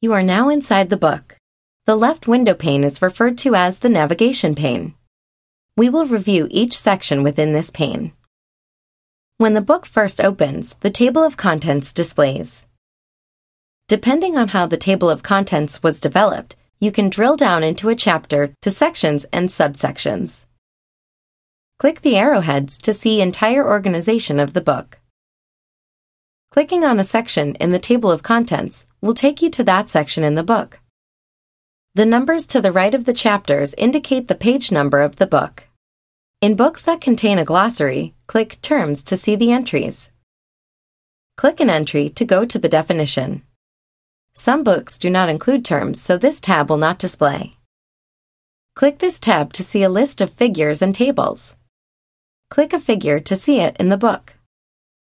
You are now inside the book. The left window pane is referred to as the navigation pane. We will review each section within this pane. When the book first opens, the table of contents displays. Depending on how the table of contents was developed, you can drill down into a chapter to sections and subsections. Click the arrowheads to see entire organization of the book. Clicking on a section in the table of contents will take you to that section in the book. The numbers to the right of the chapters indicate the page number of the book. In books that contain a glossary, click Terms to see the entries. Click an entry to go to the definition. Some books do not include terms, so this tab will not display. Click this tab to see a list of figures and tables. Click a figure to see it in the book.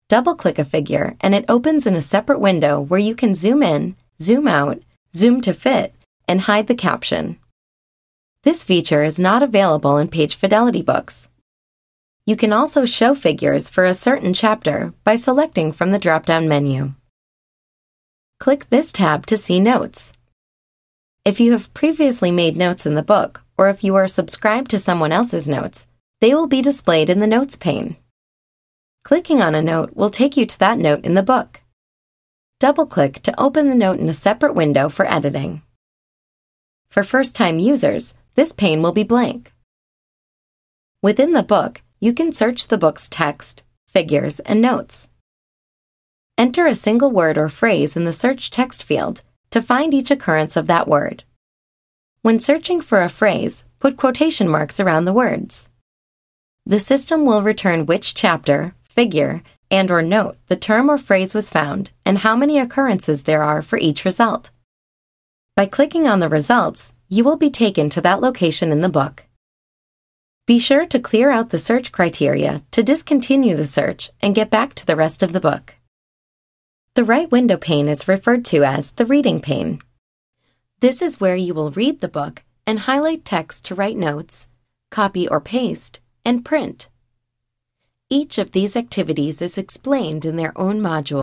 Double-click a figure, and it opens in a separate window where you can zoom in, zoom out, zoom to fit, and hide the caption. This feature is not available in page fidelity books. You can also show figures for a certain chapter by selecting from the drop-down menu. Click this tab to see notes. If you have previously made notes in the book, or if you are subscribed to someone else's notes, they will be displayed in the Notes pane. Clicking on a note will take you to that note in the book. Double-click to open the note in a separate window for editing. For first-time users, this pane will be blank. Within the book, you can search the book's text, figures, and notes. Enter a single word or phrase in the search text field to find each occurrence of that word. When searching for a phrase, put quotation marks around the words. The system will return which chapter, figure, and/or note the term or phrase was found and how many occurrences there are for each result. By clicking on the results, you will be taken to that location in the book. Be sure to clear out the search criteria to discontinue the search and get back to the rest of the book. The right window pane is referred to as the reading pane. This is where you will read the book and highlight text to write notes, copy or paste, and print. Each of these activities is explained in their own module.